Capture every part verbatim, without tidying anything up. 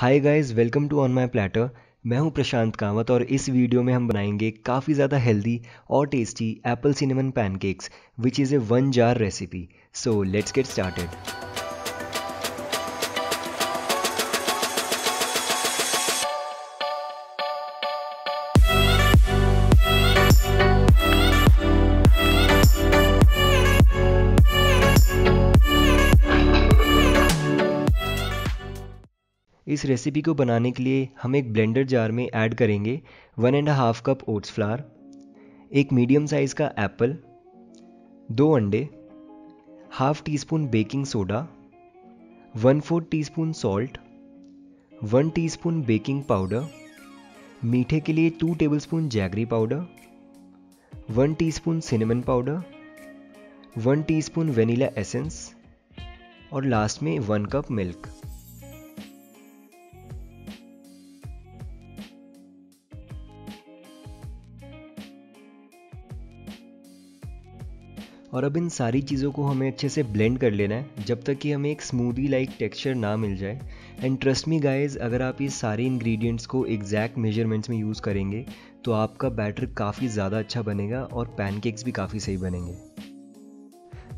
Hi guys, welcome to on my platter. मैं हूं प्रशांत कांवत और इस वीडियो में हम बनाएंगे काफ़ी ज़्यादा हेल्दी और tasty apple cinnamon pancakes which is a one jar recipe. So let's get started. इस रेसिपी को बनाने के लिए हम एक ब्लेंडर जार में ऐड करेंगे one and half cup oats flour, एक मीडियम साइज़ का एप्पल, दो अंडे, half tea spoon baking soda, one fourth tea spoon salt, one tea spoon baking powder, मीठे के लिए two table spoon jaggery powder, one tea spoon cinnamon powder, one tea spoon vanilla essence और last में one cup milk. और अब इन सारी चीज़ों को हमें अच्छे से ब्लेंड कर लेना है जब तक कि हमें एक स्मूदी लाइक टेक्सचर ना मिल जाए। एंड ट्रस्ट मी गाइस, अगर आप ये सारे इंग्रेडिएंट्स को एग्जैक्ट मेजरमेंट्स में यूज़ करेंगे तो आपका बैटर काफ़ी ज़्यादा अच्छा बनेगा और पैनकेक्स भी काफ़ी सही बनेंगे।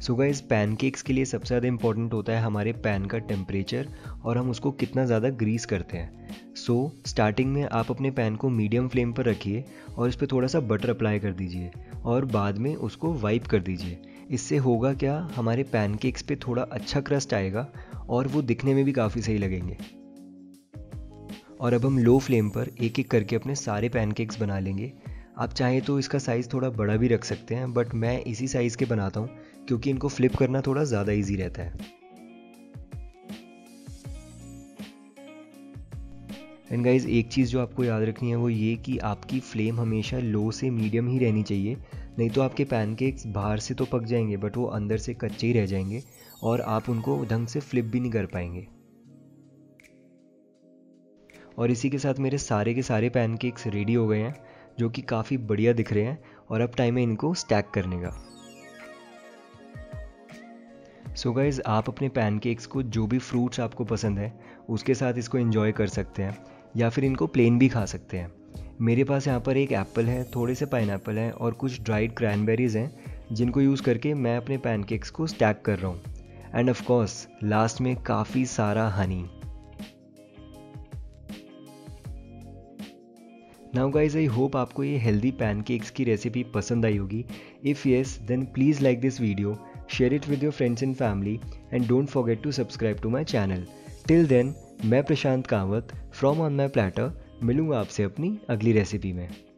सो गाइस, पैनकेक्स के लिए सबसे ज़्यादा इंपॉर्टेंट होता है हमारे पैन का टेम्परेचर और हम उसको कितना ज़्यादा ग्रीस करते हैं। सो so, स्टार्टिंग में आप अपने पैन को मीडियम फ्लेम पर रखिए और इस पर थोड़ा सा बटर अप्लाई कर दीजिए और बाद में उसको वाइप कर दीजिए। इससे होगा क्या, हमारे पैनकेक्स पे थोड़ा अच्छा क्रस्ट आएगा और वो दिखने में भी काफ़ी सही लगेंगे। और अब हम लो फ्लेम पर एक एक करके अपने सारे पैनकेक्स बना लेंगे। आप चाहें तो इसका साइज़ थोड़ा बड़ा भी रख सकते हैं, बट मैं इसी साइज़ के बनाता हूँ क्योंकि इनको फ्लिप करना थोड़ा ज़्यादा ईजी रहता है। एंड गाइज़, एक चीज़ जो आपको याद रखनी है वो ये कि आपकी फ्लेम हमेशा लो से मीडियम ही रहनी चाहिए, नहीं तो आपके पैनकेक्स बाहर से तो पक जाएंगे बट वो अंदर से कच्चे ही रह जाएंगे और आप उनको ढंग से फ्लिप भी नहीं कर पाएंगे। और इसी के साथ मेरे सारे के सारे पैनकेक्स रेडी हो गए हैं जो कि काफ़ी बढ़िया दिख रहे हैं और अब टाइम है इनको स्टैक करने का। सो गाइज़, आप अपने पैनकेक्स को जो भी फ्रूट्स आपको पसंद है उसके साथ इसको एंजॉय कर सकते हैं या फिर इनको प्लेन भी खा सकते हैं। मेरे पास यहाँ पर एक एप्पल है, थोड़े से पाइनएप्पल हैं और कुछ ड्राइड क्रैनबेरीज़ हैं जिनको यूज़ करके मैं अपने पैनकेक्स को स्टैक कर रहा हूँ। एंड ऑफ कोर्स लास्ट में काफ़ी सारा honey. Now guys, I hope आपको ये हेल्दी पैनकेक्स की रेसिपी पसंद आई होगी। If yes then please like this video, share it with your friends and family and don't forget to subscribe to my channel. Till then, मैं Prashant Kanwat from on my platter मिलूँगा आपसे अपनी अगली recipe में।